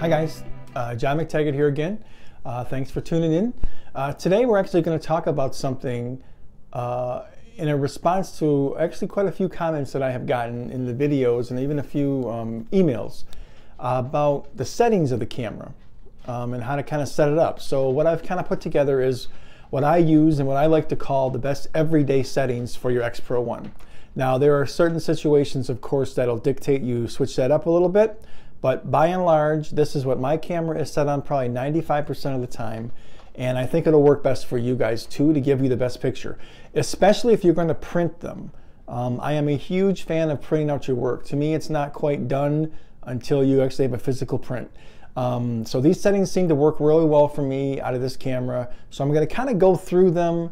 Hi guys, John McTaggart here again. Thanks for tuning in. Today we're actually going to talk about something in a response to actually quite a few comments that I have gotten in the videos and even a few emails about the settings of the camera and how to kind of set it up. So what I've kind of put together is what I use and what I like to call the best everyday settings for your X-Pro1. Now there are certain situations, of course, that'll dictate you switch that up a little bit, but by and large this is what my camera is set on probably 95% of the time, and I think it'll work best for you guys too to give you the best picture, especially if you're going to print them. I am a huge fan of printing out your work. To me, it's not quite done until you actually have a physical print. So these settings seem to work really well for me out of this camera, so I'm going to kind of go through them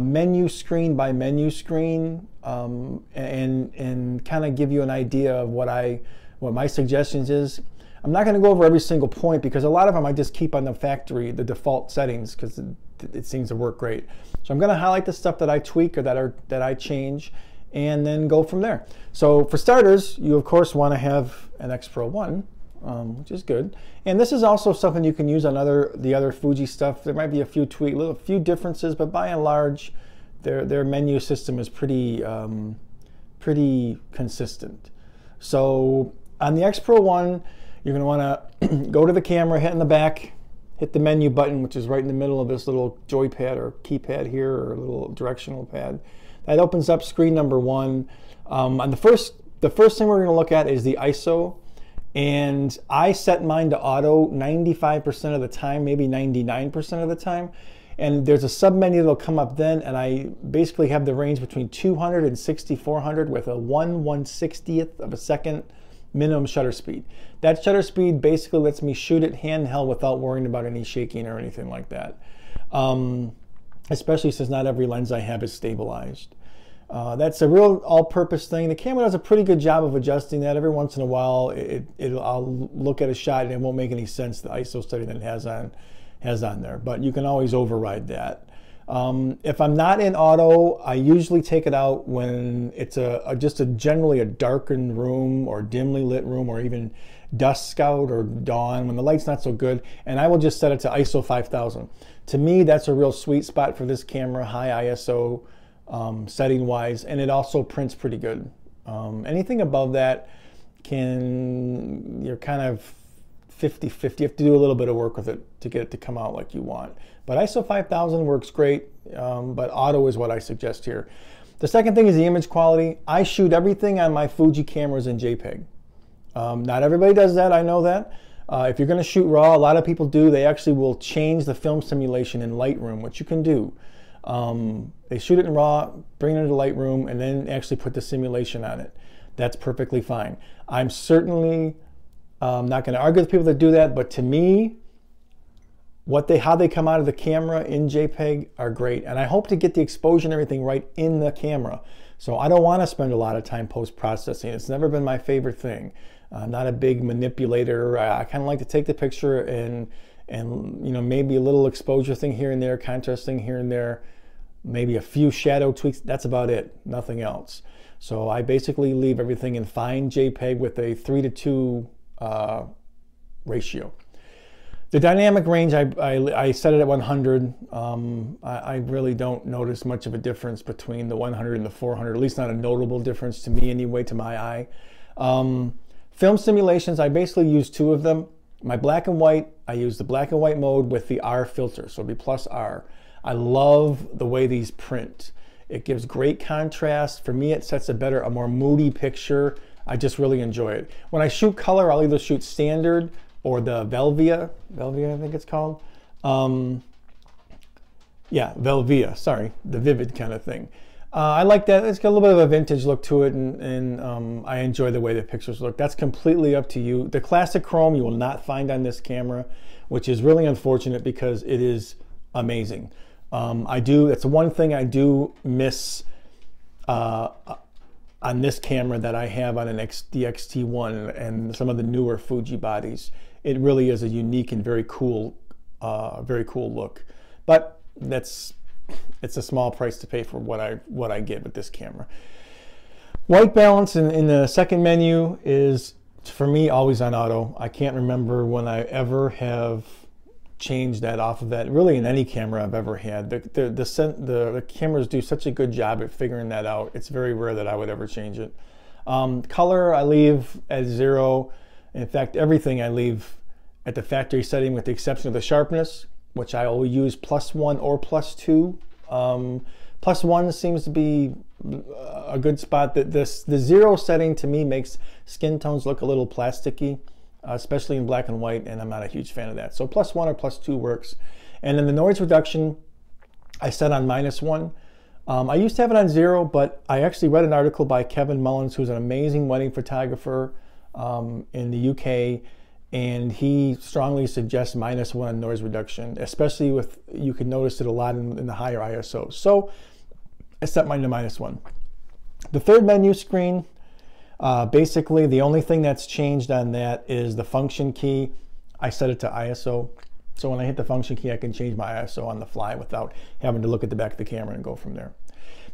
menu screen by menu screen and kind of give you an idea of what my suggestions is. I'm not going to go over every single point because a lot of them I just keep on the default settings because it seems to work great. So I'm going to highlight the stuff that I tweak or that I change and then go from there. So for starters, you of course want to have an X-Pro1, which is good. And this is also something you can use on the other Fuji stuff. There might be a few differences, but by and large their menu system is pretty consistent. So on the X-Pro1, you're going to want to go to the camera, hit in the back, hit the menu button, which is right in the middle of this little joypad or keypad here, or a little directional pad. That opens up screen number one. And the first thing we're going to look at is the ISO. And I set mine to auto 95% of the time, maybe 99% of the time. And there's a submenu that'll come up then, and I basically have the range between 200 and 6400 with a 1/160th of a second minimum shutter speed. That shutter speed basically lets me shoot it handheld without worrying about any shaking or anything like that. Especially since not every lens I have is stabilized. That's a real all-purpose thing. The camera does a pretty good job of adjusting that. Every once in a while, I'll look at a shot and it won't make any sense, the ISO setting that it has on there, but you can always override that. If I'm not in auto, I usually take it out when it's just generally a darkened room or dimly lit room, or even dusk out or dawn when the light's not so good, and I will just set it to ISO 5000. To me, that's a real sweet spot for this camera, high ISO setting wise, and it also prints pretty good. Anything above that, you're kind of 50-50. You have to do a little bit of work with it to get it to come out like you want. But ISO 5000 works great, but auto is what I suggest here. The second thing is the image quality. I shoot everything on my Fuji cameras in JPEG. Not everybody does that, I know that. If you're going to shoot RAW, a lot of people do. They actually will change the film simulation in Lightroom, which you can do. They shoot it in RAW, bring it into Lightroom, and then actually put the simulation on it. That's perfectly fine. I'm certainly not going to argue with people that do that, but to me, how they come out of the camera in JPEG are great, and I hope to get the exposure and everything right in the camera. So I don't want to spend a lot of time post-processing. It's never been my favorite thing. I'm not a big manipulator. I kind of like to take the picture and you know, maybe a little exposure thing here and there, contrast thing here and there, maybe a few shadow tweaks. That's about it, nothing else. So I basically leave everything in fine JPEG with a 3:2 ratio. The dynamic range, I set it at 100. I really don't notice much of a difference between the 100 and the 400, at least not a notable difference to me anyway, to my eye. Film simulations, I basically use two of them. My black and white, I use the black and white mode with the R filter, so it'd be +R. I love the way these print. It gives great contrast. For me, it sets a more moody picture. I just really enjoy it. When I shoot color, I'll either shoot standard or the Velvia I think it's called. Yeah, Velvia, sorry, the vivid kind of thing. I like that. It's got a little bit of a vintage look to it, and I enjoy the way the pictures look. That's completely up to you. The Classic Chrome you will not find on this camera, which is really unfortunate because it is amazing. That's one thing I do miss on this camera that I have on an X-T1 and some of the newer Fuji bodies. It really is a unique and very cool look. But it's a small price to pay for what I get with this camera. White balance in the second menu is for me, always on auto. I can't remember when I ever have changed that off of that, really, in any camera I've ever had. The cameras do such a good job at figuring that out. It's very rare that I would ever change it. Color I leave at 0. In fact, everything I leave at the factory setting with the exception of the sharpness, which I will use +1 or +2. +1 seems to be a good spot. That the 0 setting to me makes skin tones look a little plasticky, especially in black and white, and I'm not a huge fan of that. So +1 or +2 works. And then the noise reduction, I set on -1. I used to have it on 0, but I actually read an article by Kevin Mullins, who's an amazing wedding photographer in the UK, and he strongly suggests -1 on noise reduction, especially with, you can notice it a lot in the higher ISOs. So I set mine to -1. The third menu screen, basically the only thing that's changed on that is the function key. I set it to ISO. So when I hit the function key, I can change my ISO on the fly without having to look at the back of the camera and go from there.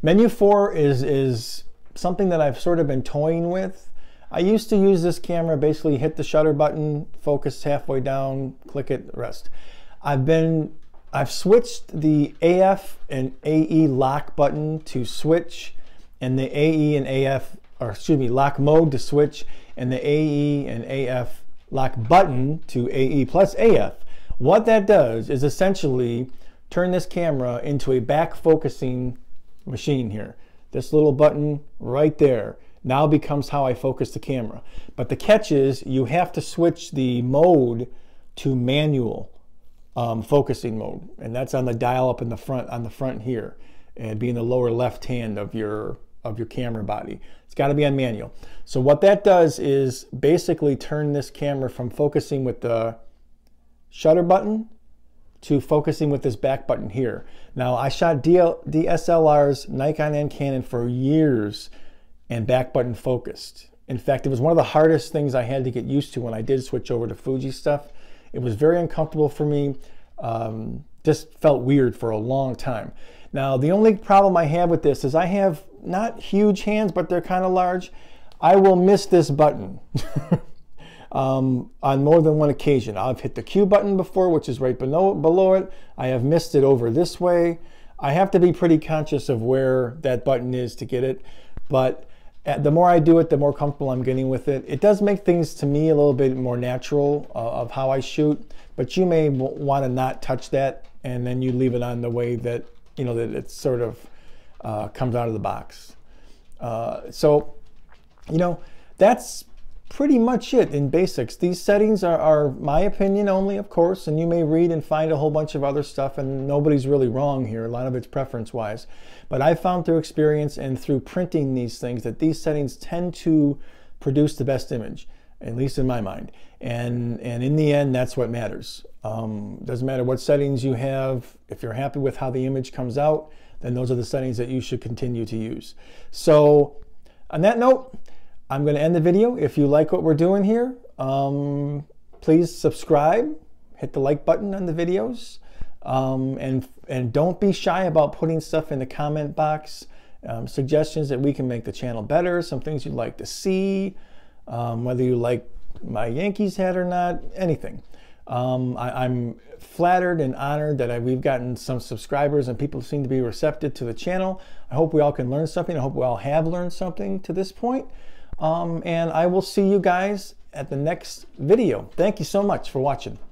Menu 4 is something that I've sort of been toying with. I used to use this camera, basically hit the shutter button, focus halfway down, click it, rest. I've switched the AF and AE lock button to switch, and the AE and AF, or excuse me, lock mode to switch, and the AE and AF lock button to AE plus AF. What that does is essentially turn this camera into a back focusing machine here. This little button right there now becomes how I focus the camera. But the catch is you have to switch the mode to manual focusing mode. And that's on the dial up in the front, on the front here, and be in the lower left hand of your camera body. It's got to be on manual. So what that does is basically turn this camera from focusing with the shutter button to focusing with this back button here. Now, I shot DSLRs, Nikon and Canon, for years and back button focused. In fact, it was one of the hardest things I had to get used to when I did switch over to Fuji stuff. It was very uncomfortable for me, just felt weird for a long time. Now, the only problem I have with this is I have not huge hands, but they're kind of large. I will miss this button. On more than one occasion. I've hit the Q button before, which is right below it. I have missed it over this way. I have to be pretty conscious of where that button is to get it, but the more I do it, the more comfortable I'm getting with it. It does make things to me a little bit more natural of how I shoot, but you may want to not touch that, and then you leave it on the way that, you know, that it sort of comes out of the box. So, you know, that's pretty much it in basics. These settings are my opinion only, of course, and you may read and find a whole bunch of other stuff, and nobody's really wrong here. A lot of it's preference wise, but I found through experience and through printing these things that these settings tend to produce the best image, at least in my mind, and in the end, that's what matters. Doesn't matter what settings you have. If you're happy with how the image comes out, then those are the settings that you should continue to use. So on that note, I'm going to end the video. If you like what we're doing here, please subscribe, hit the like button on the videos, and don't be shy about putting stuff in the comment box, suggestions that we can make the channel better, some things you'd like to see, whether you like my Yankees hat or not, anything. I'm flattered and honored that we've gotten some subscribers and people seem to be receptive to the channel. I hope we all can learn something. I hope we all have learned something to this point. And I will see you guys at the next video. Thank you so much for watching.